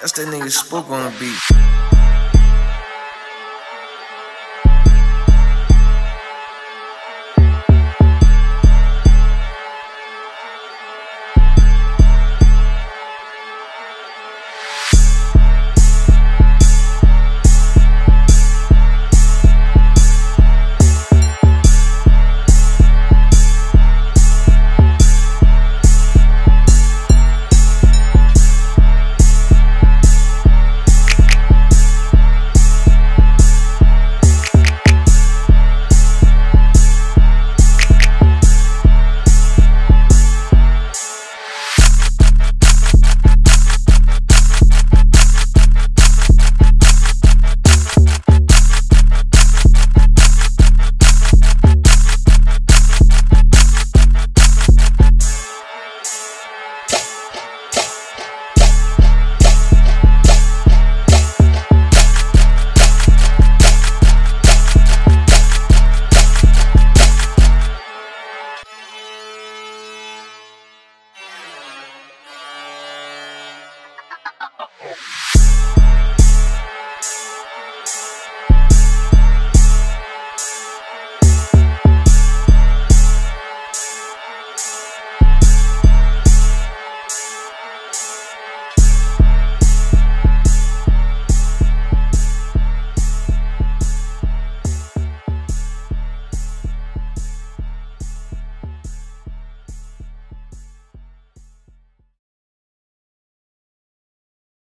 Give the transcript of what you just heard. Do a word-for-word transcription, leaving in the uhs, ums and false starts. That's that nigga Spook on the beat.